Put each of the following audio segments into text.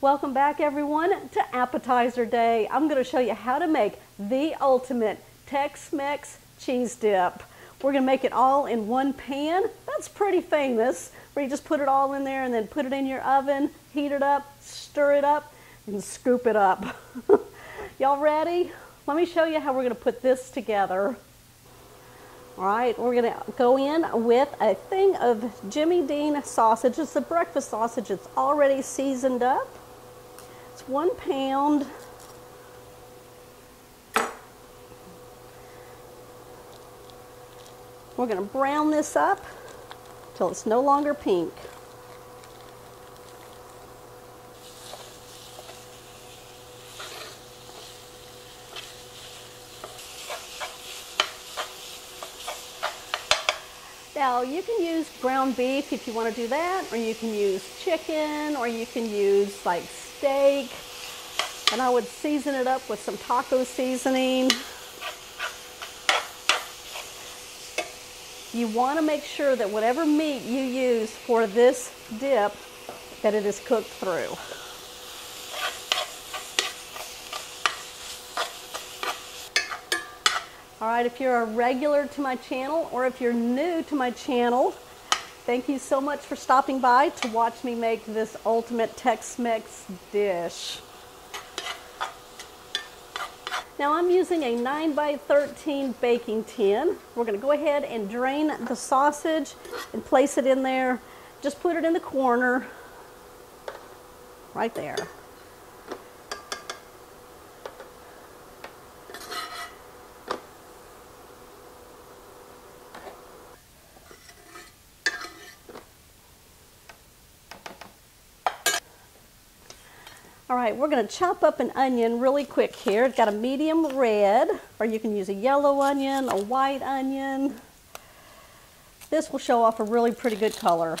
Welcome back everyone to Appetizer Day. I'm going to show you how to make the ultimate Tex-Mex cheese dip. We're going to make it all in one pan. That's pretty famous, where you just put it all in there and then put it in your oven, heat it up, stir it up, and scoop it up. Y'all ready? Let me show you how we're going to put this together. All right, we're going to go in with a thing of Jimmy Dean sausage. It's the breakfast sausage. It's already seasoned up. It's 1 pound. We're going to brown this up till it's no longer pink. Now you can use ground beef if you want to do that, or you can use chicken, or you can use like steak. And I would season it up with some taco seasoning. You want to make sure that whatever meat you use for this dip, that it is cooked through. All right, if you're a regular to my channel, or if you're new to my channel, thank you so much for stopping by to watch me make this ultimate Tex-Mex dish. Now I'm using a 9x13 baking tin. We're going to go ahead and drain the sausage and place it in there. Just put it in the corner, right there. All right, we're going to chop up an onion really quick here. It's got a medium red, or you can use a yellow onion, a white onion. This will show off a really pretty good color.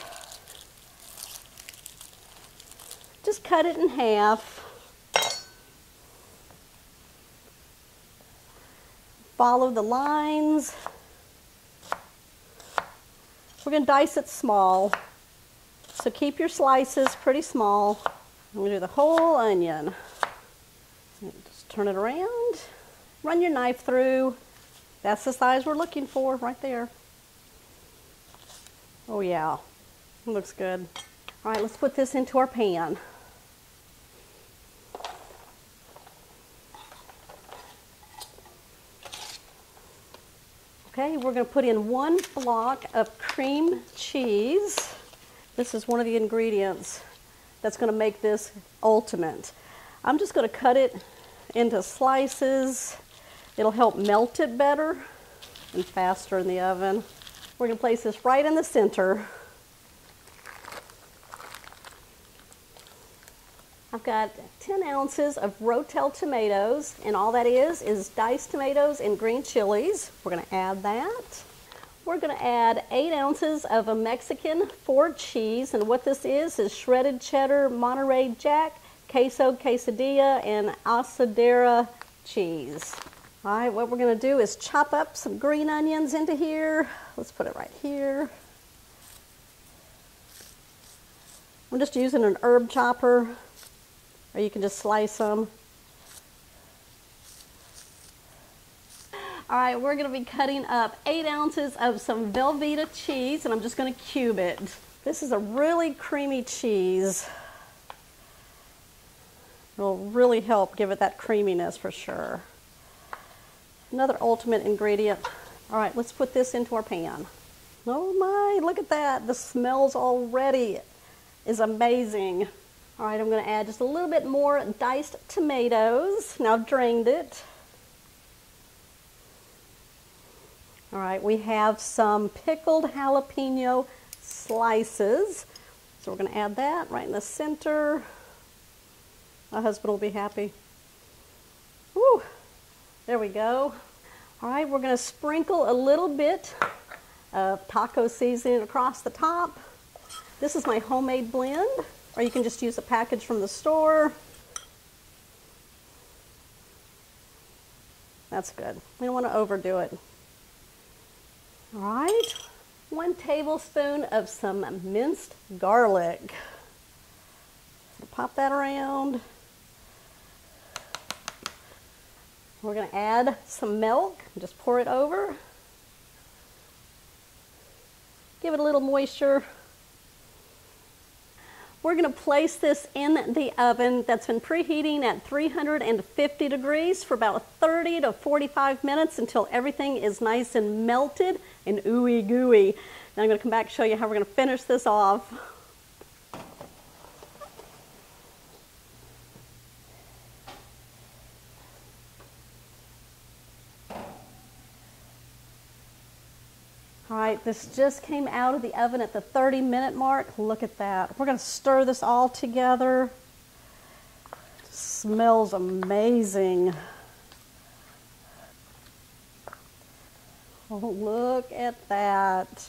Just cut it in half. Follow the lines. We're going to dice it small. So keep your slices pretty small. I'm going to do the whole onion. Just turn it around. Run your knife through. That's the size we're looking for right there. Oh yeah, it looks good. All right, let's put this into our pan. Okay, we're going to put in 1 block of cream cheese. This is one of the ingredients that's going to make this ultimate. I'm just going to cut it into slices. It'll help melt it better and faster in the oven. We're going to place this right in the center. I've got 10 ounces of Rotel tomatoes, and all that is diced tomatoes and green chilies. We're going to add that. We're going to add 8 ounces of a Mexican Four cheese, and what this is shredded cheddar, Monterey Jack, queso quesadilla, and asadera cheese. All right, what we're going to do is chop up some green onions into here. Let's put it right here. I'm just using an herb chopper, or you can just slice them. All right, we're going to be cutting up 8 ounces of some Velveeta cheese, and I'm just going to cube it. This is a really creamy cheese. It'll really help give it that creaminess for sure. Another ultimate ingredient. All right, let's put this into our pan. Oh my, look at that. The smells already is amazing. All right, I'm going to add just a little bit more diced tomatoes. Now I've drained it. All right, we have some pickled jalapeno slices. So we're going to add that right in the center. My husband will be happy. Woo! There we go. All right, we're going to sprinkle a little bit of taco seasoning across the top. This is my homemade blend, or you can just use a package from the store. That's good. We don't want to overdo it. All right, 1 tablespoon of some minced garlic. Pop that around. We're going to add some milk and just pour it over. Give it a little moisture. We're going to place this in the oven that's been preheating at 350 degrees for about 30 to 45 minutes until everything is nice and melted and ooey gooey. Now I'm going to come back and show you how we're going to finish this off. All right, this just came out of the oven at the 30-minute mark. Look at that. We're going to stir this all together. It smells amazing. Oh, look at that.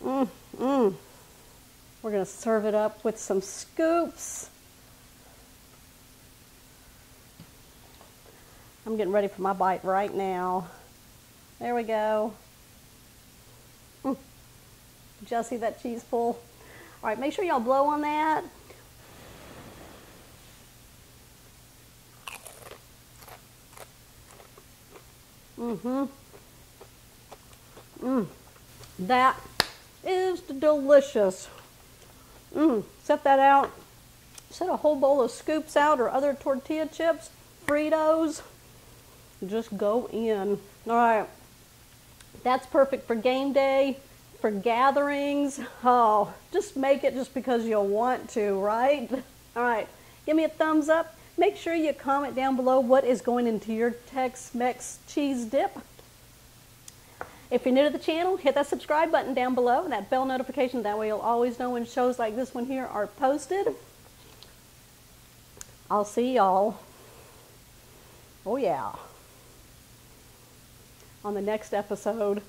We're going to serve it up with some scoops. I'm getting ready for my bite right now. There we go. Did y'all see that cheese pull? All right, make sure y'all blow on that. That is delicious. Set that out. Set a whole bowl of scoops out or other tortilla chips, Fritos. Just go in. All right. That's perfect for game day, for gatherings. Oh, just make it just because you want to, right? All right, give me a thumbs up. Make sure you comment down below what is going into your Tex-Mex cheese dip. If you're new to the channel, hit that subscribe button down below and that bell notification. That way you'll always know when shows like this one here are posted. I'll see y'all. Oh yeah. On the next episode.